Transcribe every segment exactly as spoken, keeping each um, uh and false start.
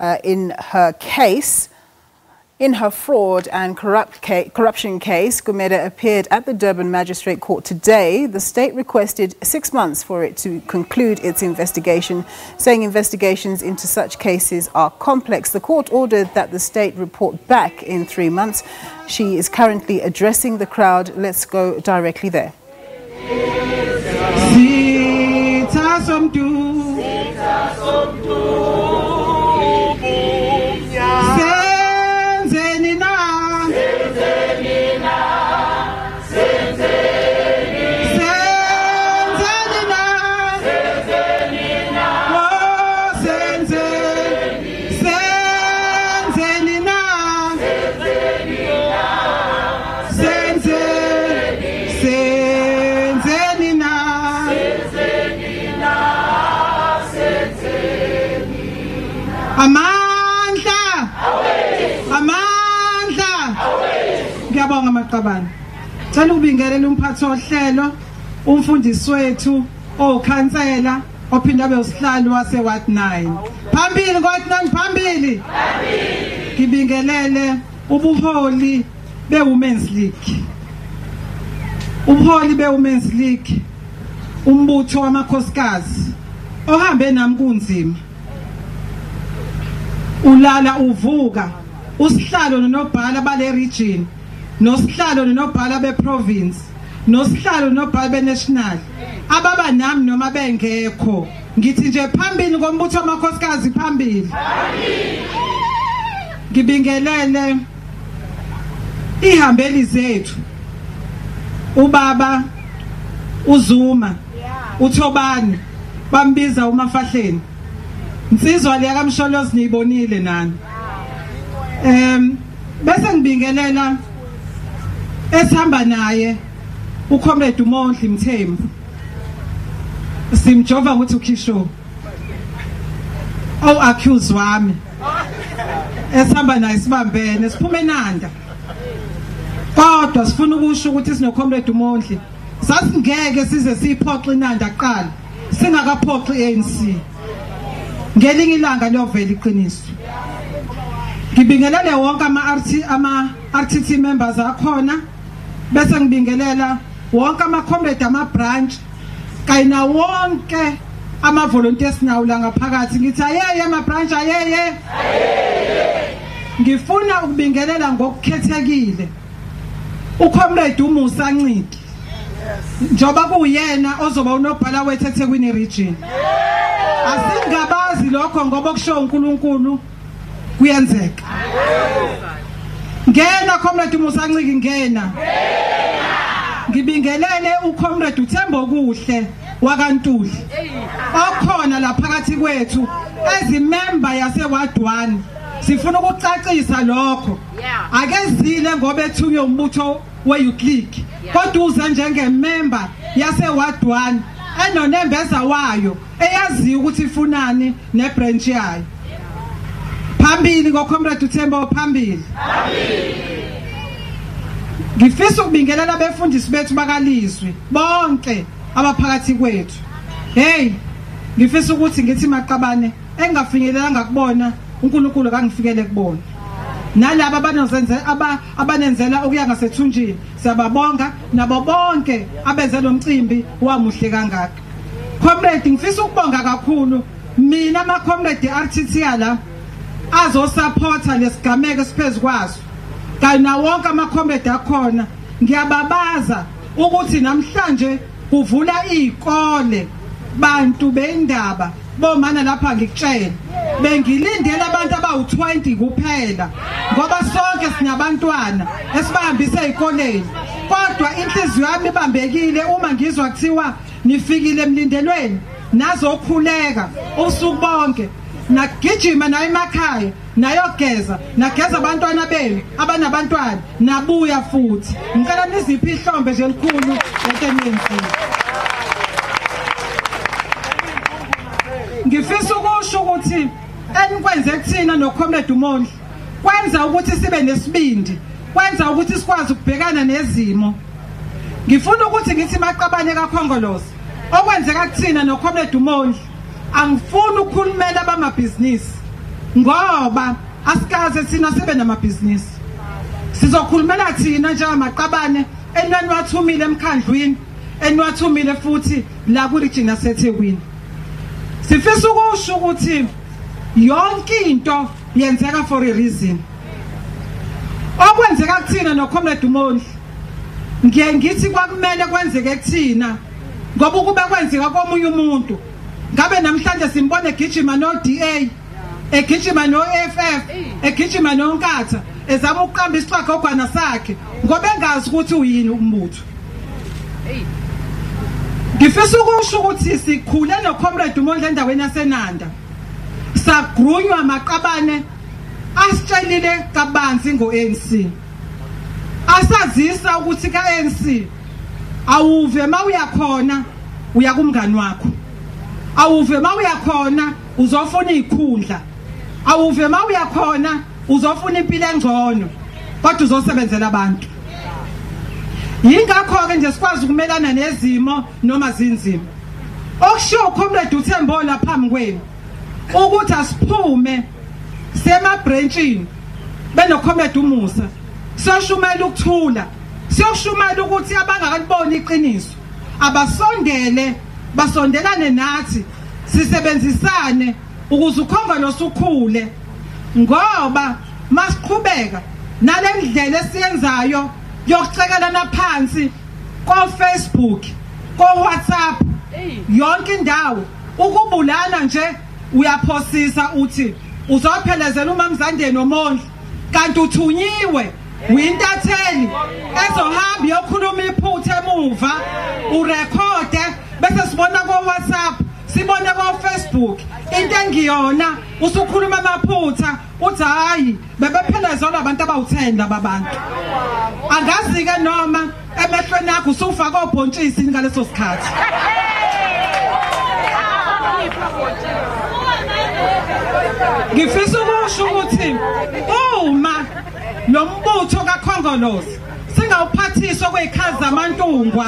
uh, in her case. In her fraud and corrupt ca corruption case, Gumede appeared at the Durban Magistrate's Court today. The state requested six months for it to conclude its investigation, saying investigations into such cases are complex. The court ordered that the state report back in three months. She is currently addressing the crowd. Let's go directly there. Ngiyabonga maqabane. Cela ubingelele umphathi ohlelo, umfundisi wethu, okhansela, ophinda abe usihlalo wase Ward nine. Phambili kwathi nangiphambili. Phambili. Ngibingelele ubuholi be Women's League. Ubuholi be Women's League, umbutho wamakhosikazi ohambe nami kunzima. Ulala uvuka, usihlalo nonobhala bale region. Nosihlalo nobhala be province, nosihlalo nobhala be national, ababa nami noma bengekho, ngithi nje phambili kombutho amakhosikazi phambili. Ngibingelele ihambeli zethu, ubaba uZuma uThobani bambiza uMafahleni, insizwa leya kaMsholozi niyibonile nani. Em bese ngibingelela esihamba naye uComrade uMondli Mthembu, simjova ukuthi ukhisho awu accuse wami, esihamba naye sibambene siphume nanda. Kodwa sifuna ukusho ukuthi sinoComrade uMondli sasingeke size siphoxe inanda qala singakaphoxi i-A N C. Ngelinye ilanga liyovela iqiniso. Ngibingelele wonke ama-R T T members akhona, bese ngibingelela wonke ama-comrade ama-branch kanye na wonke ama-volunteers nawo la ngaphakathi. Ngithi ayeye ama-branch ayeye. Ngifuna ukubingelela ngokukhethekile uComrade uMusa Nciki, njoba kuyena ozoba unobhala wethu eThekwini region. Asingabazi lokho ngoba kusho uNkulunkulu kuyenzeka. Ngena comrade Musa Nciki, ngena. Ngibingelele uComrade uThembo Kuhle wakantuli okhona laphakathi kwethu ezimemba yase Ward one. Sifuna ukucacisa lokho. Akezile ngoba ethunywe umbutho weYouth League, kodwa uze njengememba yase Ward one enonembeza wayo eyaziyo ukuthi ifunani nebranch yayo. Phambili ngoComrade uThembo, phambili. Ngifisa ukubingelela befundisi bethu bakalizwi bonke abaphakathi kwethu. Hey, ngifisa ukuthi ngithi maqabane engafinyelela ngakubona uNkulunkulu kangifikele kubona. Nalabo abanozenzela aba abanenzela okuya ngasethunjini siyababonga, nabo bonke abenze lo mcimbi wamuhle kangaka. Comrade, ngifisa ukubonga kakhulu mina ama-comrade R T T la azosapporta lesigameko esiphezulu kwaso, kanye na wonke ama-comrade akhona. Ngiyababaza ukuthi namhlanje kuvula izikole bantu bendaba bomana lapha. Ngikutshela bengilindela abantu abawu twenty kuphela ngoba sonke sinabantwana esibahambisa ezikoleni, kodwa inhliziyo yami ibambekile uma ngizwa kuthiwa nifikile emlindelweni nazokhuleka usuku bonke, nagijima nayo emakhaya nayogeza nageza abantwana benu abanabantwana nabuya futhi. Ngicela niziphi ihlombe nje elikhulu etemenzini. Ngifisa ukusho ukuthi enikwenze kuthina noComrade uMondli kwenza ukuthi sibe nesibindi, kwenza ukuthi sikwazi ukubhekana nezimo. Ngifuna ukuthi ngithi maqabane kaKhongolose okwenzeka kuthina noComrade uMondli, angifuni ukukhulumela abamabhizinisi, Ngoba asikaze sina sebe namabhizinisi. Sizokhulumela thina njengamaqabane enwaniwathumile emkhandlwini, enwathumile futhi la kuligcina seThekwini. Sifisa ukusho ukuthi yonke into yenzeka for a reason. Okwenzeka kuthina noComrade uMondli ngiye ngithi kwakumele kwenzeke kuthina ngoba ukube kwenzeka komunye umuntu ngabe namhlanje simbone egijima no D A, egijima no F F, egijima noNkatha ezama ukuqamba isiqhaga ogwana sakhe ngoba engazi ukuthi uyini umbutho. Ngifisa ukusho ukuthi sikhule noComrade uMondli endaweni yaseNanda. Sagrunywa amaqabane asitshelile kabanzi ngo A N C. Asazisa ukuthi ka A N C awuve mawuyakhona uya kumngani wakho. Awuve mawuyakhona uzofuna ikhundla. Awuve mawuyakhona uzofuna impilo engcono kodwa uzosebenzela abantu. Yingakho ke nje sikwazi ukumelana nezimo noma zinzimo. Okusho uComrade uThembo laphambi kwenu ukuthi asiphume sema branchini benoComrade uMusa soshumela ukuthula, soshumela ukuthi abangakaliboni iqiniso abasondele basondelane nathi sisebenzisane ukuze ukhonga nosukhule ngoba masiqhubeka nalendlela esiyenzayo yokucekelana phansi ko Facebook, ko WhatsApp, yonke indawo ukubulana nje uyaphosisa uthi uzophelezela uMamzandile noMondli kanti uthunyiwe uyintatheli ezohamba yokhuluma iphuthe emuva urekhode bese sibona ko WhatsApp, sibona ko Facebook into engiyona usukhuluma amaphutha uthi hayi bebephelezela abantu abawuthenda babantu angazi ke noma emehlweni yakho usufa kobhontshisi ngaleso sikhathi. Ngifisa ukusho ukuthi uma lombutho kaKhongolose singawuphathiswa kwezikhathi zamantungwa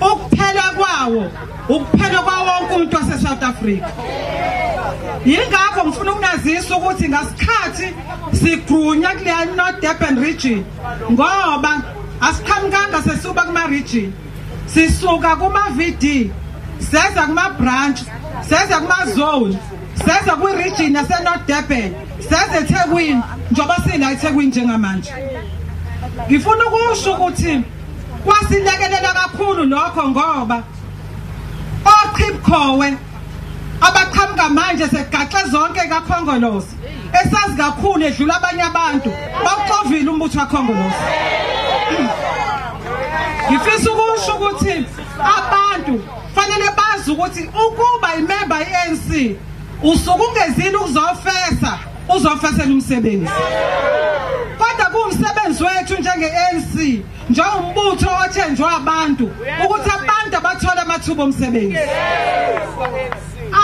ukuphela kwawo ukuphela kwawonke umuntu waseSouth Africa. Yingakho ngifuna ukunazisa ukuthi ngasikhathi sigrunya kuleya North Durban region ngoba asiqhamukanga sesuba kuma region, sisuka kuma V D, seza kuma branch, seza kuma zone, seza kwi region nase North Durban, seza eThekwini njoba sina eThekwini njengamanje. Ngifuna ukusho ukuthi kwasilekelela kakhulu lokho ngoba oqhipkhowe abaqhamuka manje segaxe zonke kaKhongolose esazi kakhulu edlula abanye abantu baqovile umbutho kaKhongolose. Ngifisa ukusho ukuthi abantu fanele bazi ukuthi ukuba imember ye A N C usukungezini ukuzofesa uzofesela umsebenzi kodwa kuumsebenzi wethu njenge A N C njengombutho othenjwa abantu ukuthi abantu abathola amathuba omsebenzi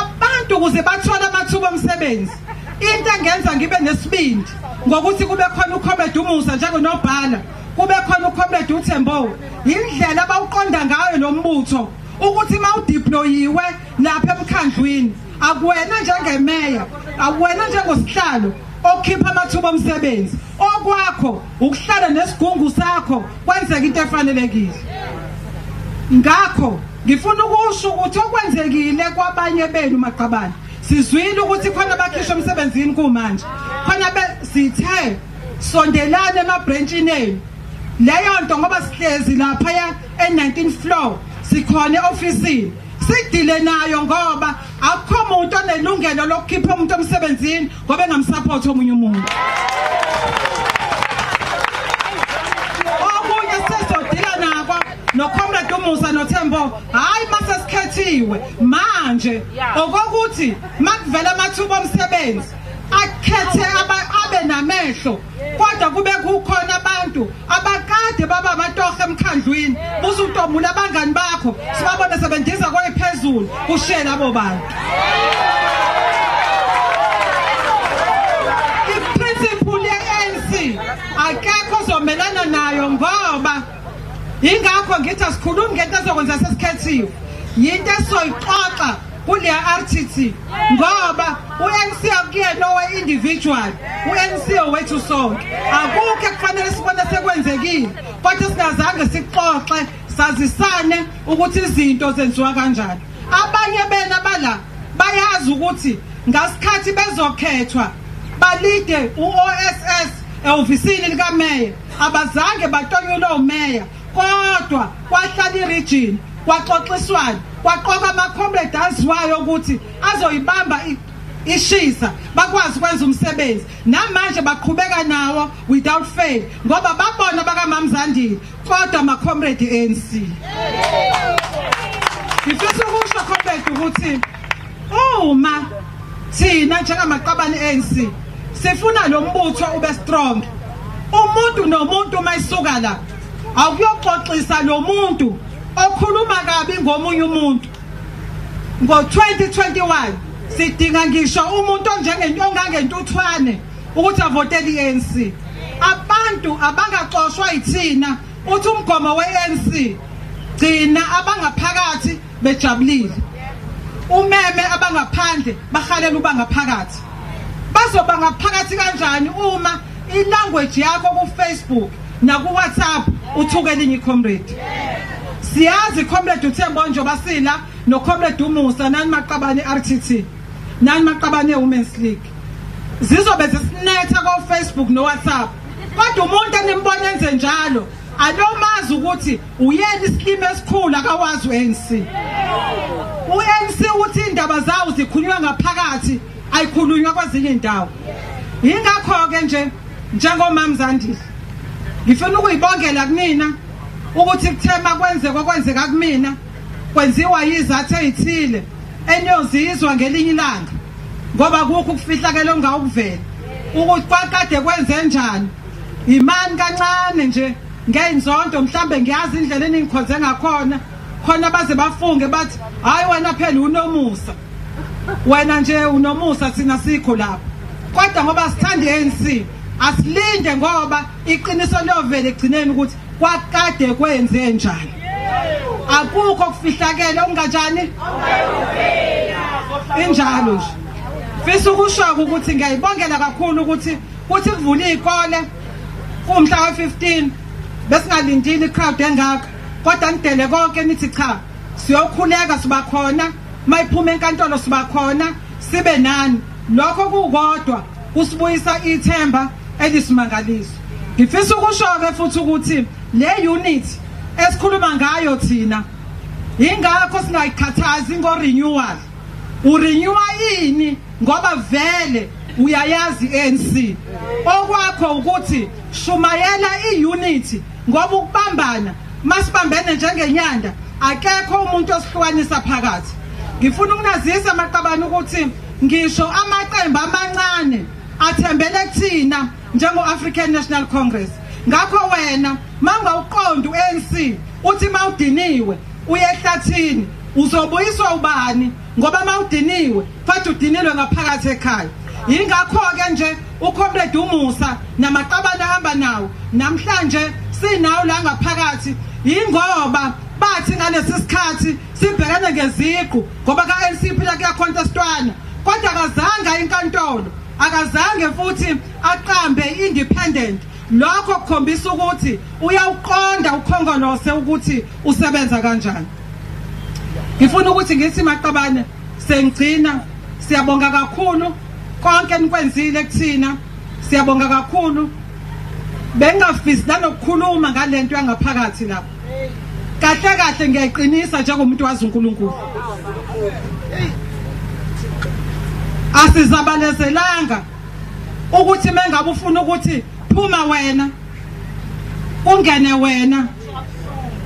abantu ukuze bathola amathuba omsebenzi into engenza ngibe nesibindi ngokuthi kube khona uComrade uMusa njengonobhala kube khona uComrade uThembo indlela abawuqonda ngayo lombutho ukuthi mawudeployiwe lapha emkhandlwini akuwena njengemeya, akuwena njengosihlalo okhipha amathuba omsebenzi okwakho ukuhlala nesigungu sakho kwenzeka into efanelekile. Ngakho ngifuna ukusho ukuthi okwenzekile kwabanye benu maqabane sizwile ukuthi khona abakhishwa emsebenzini kumanje khona besithe sondelane emabranchini enu leyo nto ngoba sihlezi lapha e nineteenth floor sikhona eofisini sidile nayo ngoba akho umuntu onelungelo lokukhipha umuntu omsebenzini ngoba engamsupport omunye umuntu. Omunye sesodila nako noComrade uMusa noThembo hayi masesikhethiwe manje okokuthi makuvela amathuba omsebenzi akhethe ababe namehlo kodwa kube kukhona abantu abakade baba amatoho emkhandlwini busu utomula abangani bakho sibabona sebendiza kwephezulu ushela abo bantu. I-principle ye A N C akekho ozomelana nayo ngoba yingakho ngithi asikhulumi ngento ezokwenza sesikhethiwe yinto esoyixoxa kule R T T ngoba u-M C akuyelowe individual u-M C owethu sonke akukho ekufanele sibone sekwenzekile kodwa singazange sixoxe sazisane ukuthi izinto zenziwa kanjani abanye bena bala bayazi ukuthi ngasikhathi bezokhethwa balide u-O S S ehofisini likameya abazange batonyulwe umeya kodwa kwahlala iregini kwaxoxiswana kwaqoka amacomrade aziwayo ukuthi azoyibamba ishisa bakwazi ukwenza umsebenzi namanje baqhubeka nawo without fail ngoba babona bakamamzandile kodwa amacomrade E N C ifisa ukusho comrade ukuthi uma thina njengamaqabane E N C sifuna lo mbutho ube strong umuntu nomuntu mayisuka la awuyoxoxisa lo muntu okhuluma kabi ngomunye umuntu ngo twenty twenty-one sidinga ngisho umuntu njengenyonga ngentuthwane ukuthi avotele i-A N C abantu abangaxoshwa ithina uthi umgomo we-A N C gcina abangaphakathi bejabulile umeme abangaphandle bahalela ubangaphakathi bazoba ngaphakathi kanjani uma ilanguage yakho ku-Facebook naku-WhatsApp uthukele inye comrade siyazi comrade uThembo njoba sila no comrade uMusa nani maqabane R T T nani maqabane Women's League zizobe zisinetha ko Facebook no WhatsApp kodwa umuntu enimbona enze njalo alomazi ukuthi uyena isikime esikhulu akawazi u-A N C u-A N C uthi indaba zawo zikhulunywa ngaphakathi ayikhulunywa kwezinye indawo ingakho ke nje njengomamzandile ngifuna ukuyibongela kumina ukuthi kuthema kwenzeka kwenzeka kumina kwenziwa izathu ezithile enyozizwa ngelinye ilanga ngoba kukho ukufihlakela ongawuvela ukuthi kwakade kwenze njani imani kancane nje ngenzonto mhlambe ngiyazi indlela eningkhonze ngakhona khona baze bafunge bathi hayi wena phela uNomusa wena nje uNomusa sina sikho lapho kodwa ngoba sithanda i-A N C asilinde ngoba iqiniso lovele egcineni ukuthi kwakade kwenze njani akukho kufihlakela ungakanjani injalo nje fisa ukushaka ukuthi ngiyibongela kakhulu ukuthi kuthi kuvula izikole kumhla we fifteen besingalindile crowd engaka kodwa nidele konke nithi cha siyokhuleka sibakhona mayiphume enkantolo sibakhona sibe nani lokho kukodwa kusibuyisa ithemba elisimangaliso ngifisa ukushoke futhi ukuthi le unit esikhuluma ngayo thina ingakho singayikhathazi ngo-renewal urenewa yini ngoba vele uyayazi i-A N C okwakho ukuthi shumayela i-unit ngoba ukubambana masibambene njengenyanda akekho umuntu osihlukanisa phakathi ngifuna ukunazisa amaqabane ukuthi ngisho amaqembu amancane athembele kuthina njengo-African National Congress ngakho wena mangawuqonda u-A N C uthi mawudiniwe uyehlathini uzobuyiswa ubani ngoba mawudiniwe futhi udinilwe ngaphakathi ekhaya ingakho ke nje uComrade uMusa namaqabana ahamba nawo namhlanje sinawo la ngaphakathi ingoba bathi ngalesi sikhathi sibhekane ngeziqu ngoba ka-A N C phela kuyakhonthestwana kodwa akazange inkantolo akazange futhi aqambe independent lokho kukhombisa ukuthi uyawuqonda ukhongolose ukuthi usebenza kanjani ngifuna ukuthi ngithi maqabane sengcina siyabonga kakhulu konke nikwenzile kuthina siyabonga kakhulu bengafisi nanokukhuluma ngalento yangaphakathi lapho kahle kahle ngiyayiqinisa njengomuntu wazi uNkulunkulu asizabalezelanga ukuthi mengabe ufuna ukuthi phuma wena ungene wena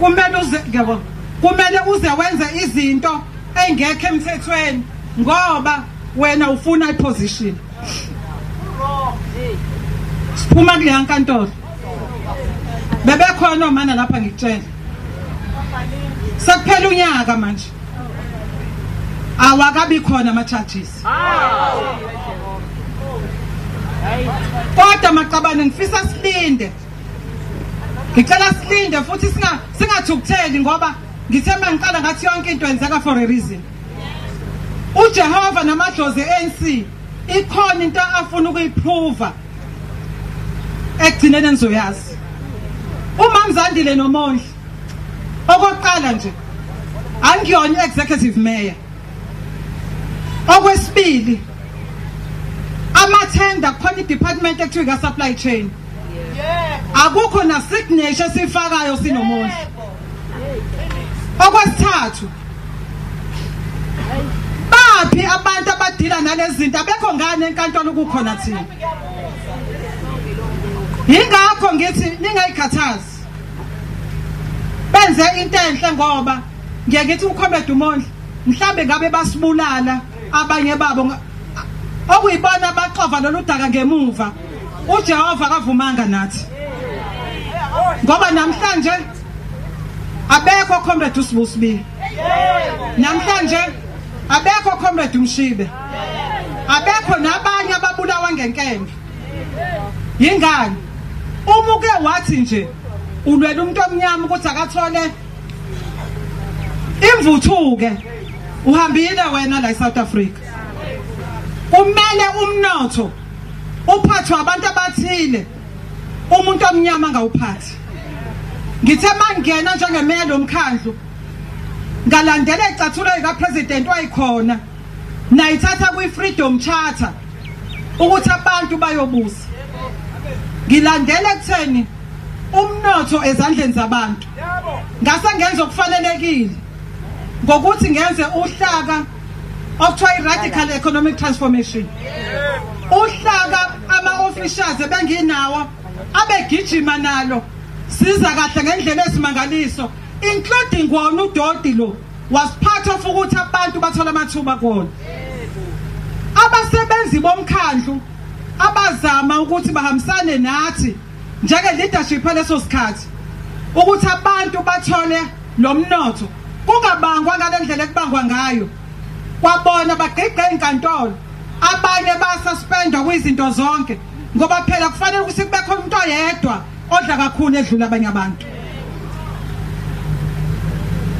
kumele uze ngebo kumele uze wenze izinto engekho emthethweni ngoba wena ufuna iposition siphuma kule yankantolo bebekhona omana lapha ngikutshela sekuphela unyaka manje awakabi khona ama-charges kodwa maqabane ngifisa silinde ngicela silinde futhi singathukutheli ngoba ngithemba ngiqala ngathi yonke into yenzeka for a reason uJehova namadlozi e-A N C ikhona into afuna ukuyiprova ekugcineni nizoyazi. Uma Zandile noMondli okokuqala nje angiyona executive mayor. Okwesibili amathenda khona i-department ekuthiwa supply chain. Akukho na signature sifakayo sinoMondli. Okwesithathu baphi abantu abadila nalezi zinto abekho ngane enkantolo ukukhona thina. Ingakho ngithi ningayikhathazi. Benze into enhle ngoba ngiya ngithi uKhomedi uMondli mhlambe ngabe basibulala abanye babo okuyibona abaqova loludaka ngemuva. uJehova akavumanga nathi. Ngoba namhlanje abekho Khomedi uSibusibili. Namhlanje abekho Comrade Mshibe. Abekho nabanye ababulawa ngenkemba. Yingani? Uma uke wathi nje ulwela umuntu omnyama ukuthi akathole imvuthuke uhambile wena la eSouth Africa. Kumele umnotho uphathwe abantu abathile umuntu omnyama angawuphathi. Ngithe mangena njengemeya lomkhandlu ngalandela icathulo lika president wayikhona na ithatha kuyi freedom charter ukuthi abantu bayobusa. Ngilandela kutheni umnotho ezandleni zabantu ngase ngenze okufanelekile ngokuthi ngenze uhlaka okuthiwa iradical economic transformation. Uhlaka ama officials ebenginawo abegijima nalo siza kahle ngendlela esimangaliso, including wona uDodi lo was part of ukuthi abantu bathola amathuba kona. Abasebenzi bomkhandlu abazama ukuthi bahambisane nathi njenge leadership leso sikhathi ukuthi abantu bathole lomnotho kungabangwa ngalendlela ekubangwa ngayo. Kwabona bagqiqa inkantolo abanye basuspendwa kwizinto zonke ngoba phela kufanele ukuthi kube khona umuntu oyedwa odla kakhulu edlula abanye abantu.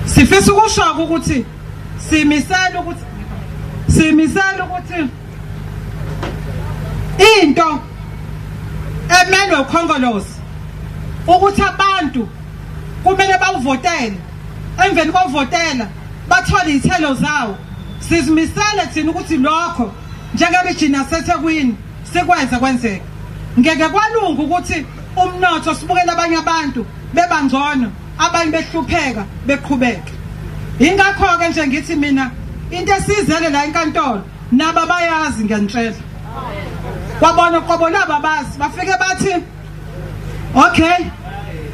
Sifisa ukusho ukuthi simisela ukuthi simisela ukuthi into emelwe ukhongolosi ukuthi abantu kumele bawuvotele emveni kokuvotela bathola izithelo zawo. Sizimisele thina ukuthi lokho njengeregina yaseThekwini sikwenze kwenzeke. Ngeke kwalunga ukuthi umnotho sibukele abanye abantu bebangcono abanye behlupheka beqhubeka. Ingakho ke nje ngithi mina into esizele la enkantolo naba bayazi ngenhlelo. Kwabona qobola babazi bafike bathi okay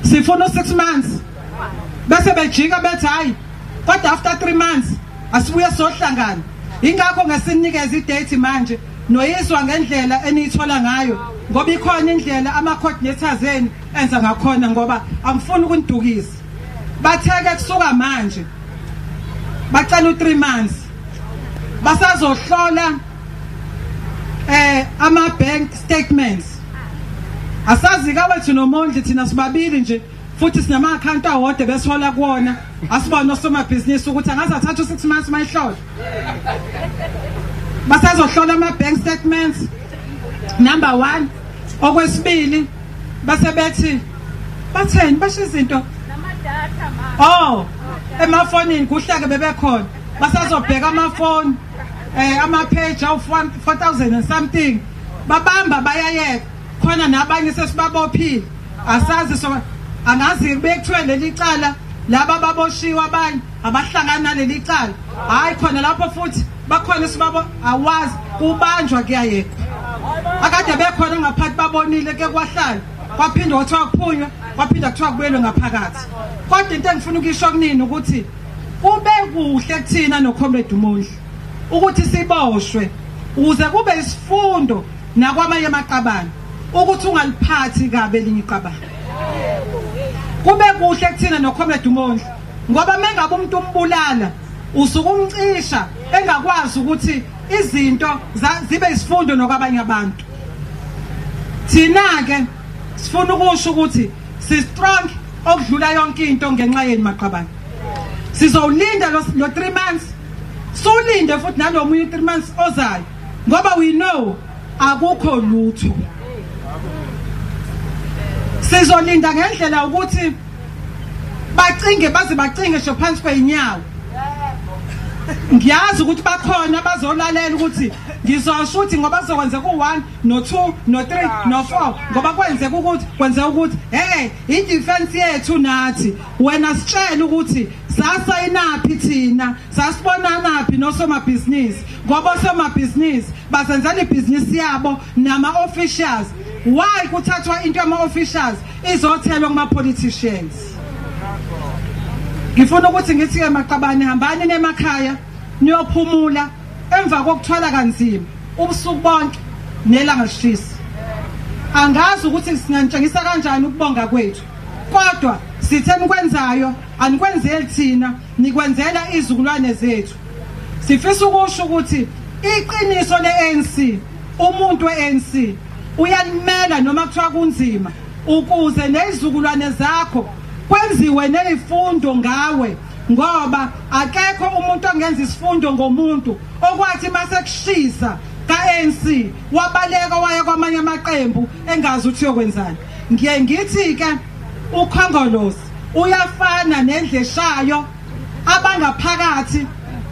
sifuna six months, bese bejika bethi hayi kodwa after three months asibuye sohlangana. Ingakho ngesinikeza idate manje noyizwa ngendlela enithola ngayo ngoba ikhona indlela ama coordinators eni enza ngakhona ngoba angifuni ukunidukisa. Batheke kusuka manje bacela u three months basazohlola eh ama bank statements. Asazi kwethu noMondli thina sibabili nje futhi sinama account awode beshola kuona asibona soma business ukuthi angazathatha six months mayihlola. Basazohlola ama bank statements number one. Okwesibili basebethi batheni basho izinto namadata manje. Oh emafonini kuhleke bebekhona basazobheka amafoni eh ama page of four thousand and something babamba bayayeka khona nabanye sesibabophile asazi so angazi bekuthiwe leli cala laba baboshiwa abanye abahlangana leli cala hayi khona lapho futhi bakhona sibabo awazi ubanjwa kuyayeka akade bekhona ngaphansi babonile ke kwahlala kwaphinda kuthiwa kuphunywa kwaphinda kuthiwa kubuyelwe ngaphakathi. Kodwa into engifuna ukisho kunini ukuthi kube kuhle kuthina noComrade uMondli ukuthi siboshwe uze kube isifundo nakwamanye amaqabane ukuthi ungaliphathi kabe elinye iqabane. Kube kuhle kuthina noComrade uMondli ngoba mengabe umuntu umbulala usuke umcisha engakwazi ukuthi izinto zibe isifundo nokwabanye abantu. Thina ke sifuna ukusho ukuthi si strong okudlula yonke into ngenxa yeni maqabane. Sizolinda lo three months So linda futhi nalomuye three months ozayo ngoba we know akukho lutho. Sizolinda ngendlela ukuthi bacinge baze bacinge sho phansi kweinyawo. Ngiyazi ukuthi bakhona bazolalela ukuthi ngizosho uthi ngoba sizokwenza ku one no two no three no four ngoba kwenzeka ukuthi kwenzeka ukuthi hey i defense yethu nathi wena sitshela ukuthi sasa inaphi thina sasibonana naphi nosoma business ngoba soma business basenzana ibusiness yabo nama officials why kuthathwa into ama officials izothelwa kuma politicians. Ngifuna ukuthi ngithi emaqabane hambani nemakhaya niyophumula emva kokuthwala kanzima ubusuku bonke nelanga lishisa. Angazi ukuthi singanitshengisa kanjani ukubonga kwethu kodwa sitheni kwenzayo anikwenzeli thina nikwenzela izizukulwane zethu. Sifisa ukusho ukuthi iqiniso le-A N C umuntu we-A N C uyanimela noma kuthiwa kunzima ukuze nezizukulwane zakho kwenziwe nezifundo ngawe ngoba akekho umuntu ongenza isifundo ngomuntu okwathi masekushisa ka-A N C wabaleka waya kwamanye amaqembu engazi ukuthi yokwenzani. Ngiye ngithi ke ukhongolosi uyafana nendleshayo abangaphakathi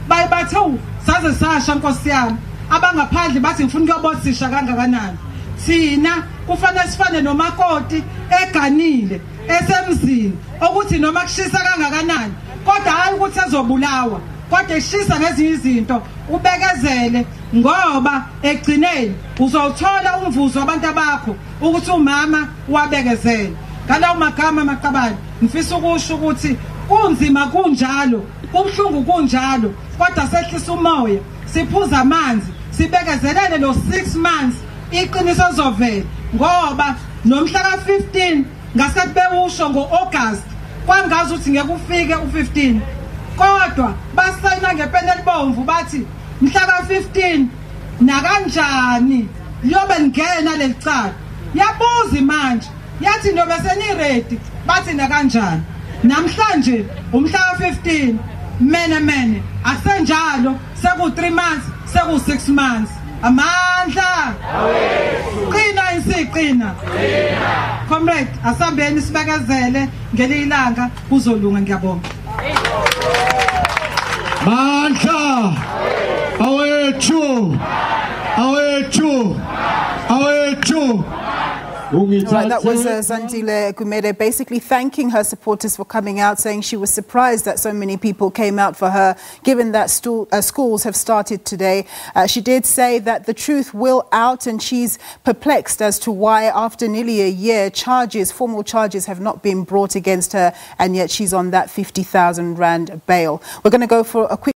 bayibathu saze sasha nkosi yami abangaphandle bathi ngifuna ukuyobothisha kangakanani. Thina kufanele sifane nomakoti eganile esemzini ukuthi noma kushisa kangakanani kodwa hayi ukuthi azobulawa kodwa eshisa ngezinye izinto ubekezele ngoba egcineni uzothola umvuzo wabantu bakho ukuthi umama wabekezele. Ngalawo magama maqabane ngifisa ukusho ukuthi kunzima kunjalo kubhlungu kunjalo kodwa sehlisa umoya siphuza amanzi sibekezelele lo six months iqiniso zovela ngoba nomhla ka fifteen ngasathi bewusho ngo-August kwangazi ukuthi ngeke ufike u fifteen kodwa basayina ngepeni elibomvu bathi mhla ka fifteen nakanjani liyobe lingena leli cala. Yabuzi manje yathi ndobe seniredi bathi nakanjani namhlanje umhla ka fifteen mene mene asenjalo seku three months seku six months. Amandla qina insiqina qina comrade asambeni sibekezele ngelilanga kuzolunga. Ngiyabonga Mandla awethu awethu awethu. Right, that was uh, Zandile Gumede basically thanking her supporters for coming out, saying she was surprised that so many people came out for her, given that stu uh, schools have started today. Uh, she did say that the truth will out, and she's perplexed as to why, after nearly a year, charges, formal charges, have not been brought against her, and yet she's on that fifty thousand rand bail. We're going to go for a quick